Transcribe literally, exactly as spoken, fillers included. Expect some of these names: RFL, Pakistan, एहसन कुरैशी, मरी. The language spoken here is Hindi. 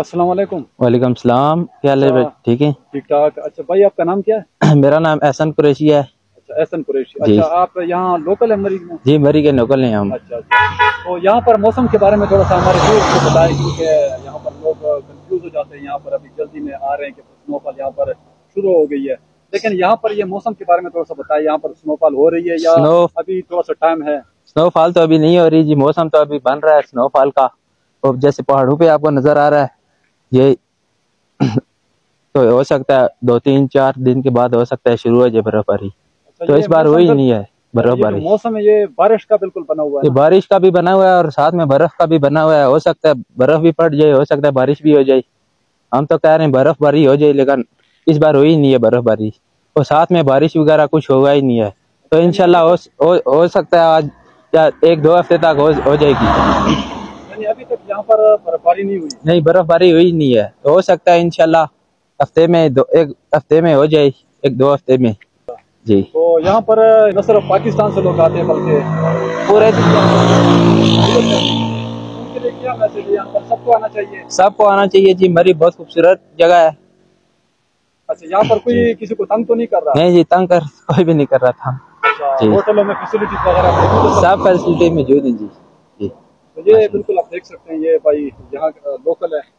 अस्सलाम वालेकुम। वालेकुम सलाम, क्या हाल है भाई? ठीक है, ठीक ठाक। अच्छा भाई, आपका नाम क्या है? मेरा नाम एहसन कुरैशी है। अच्छा, एहसन कुरैशी। अच्छा, आप यहाँ लोकल है मरी में? जी, मरी के लोकल हैं हम। अच्छा, तो यहाँ पर मौसम के बारे में थोड़ा सा हमारे व्यूअर्स को बताएं, क्योंकि यहाँ पर लोग कंफ्यूज हो जाते हैं। यहाँ पर अभी जल्दी में आ रहे हैं कि स्नोफॉल यहाँ पर शुरू हो गई है, लेकिन यहाँ पर ये मौसम के बारे में थोड़ा सा बताए, यहाँ पर स्नोफॉल हो रही है या अभी थोड़ा सा टाइम है? स्नोफॉल तो अभी नहीं हो रही जी, मौसम तो अभी बन रहा है स्नोफॉल का। और जैसे पहाड़ों पे आपको नजर आ रहा है, ये तो हो सकता है दो तीन चार दिन के बाद हो सकता है शुरू हो जाए बर्फबारी। अच्छा, तो इस बार हुई नहीं है बर्फबारी। मौसम है ये बारिश का बिल्कुल बना हुआ है, ये बारिश का भी बना हुआ है और साथ में बर्फ का भी बना हुआ है। हो सकता है बर्फ भी पड़ जाए, हो सकता है बारिश भी हो जाए। हम तो कह रहे हैं बर्फबारी हो जाए, लेकिन इस बार हुई नहीं है बर्फबारी और साथ में बारिश वगैरह कुछ होगा ही नहीं है। तो इंशाल्लाह हो सकता है आज या एक दो हफ्ते तक हो जाएगी। अभी तक यहाँ पर बर्फबारी नहीं हुई? नहीं, बर्फबारी हुई नहीं है। तो हो सकता है इंशाल्लाह हफ्ते में दो एक हफ्ते में हो जाए, एक दो हफ्ते में जी। तो यहाँ पर न सिर्फ पाकिस्तान से लोग आते हैं बल्कि पूरे उनके लिए क्या मैसेज है? यहाँ पर सबको आना चाहिए? सबको आना चाहिए जी, मरी बहुत खूबसूरत जगह है। अच्छा, यहाँ पर कोई किसी को तंग तो नहीं कर रहा? नहीं जी, तंग कर कोई भी नहीं कर रहा था। होटलों में फैसिलिटी वगैरह सब फैसिलिटी मौजूद है जी। तो ये बिल्कुल आप देख सकते हैं, ये भाई यहाँ लोकल है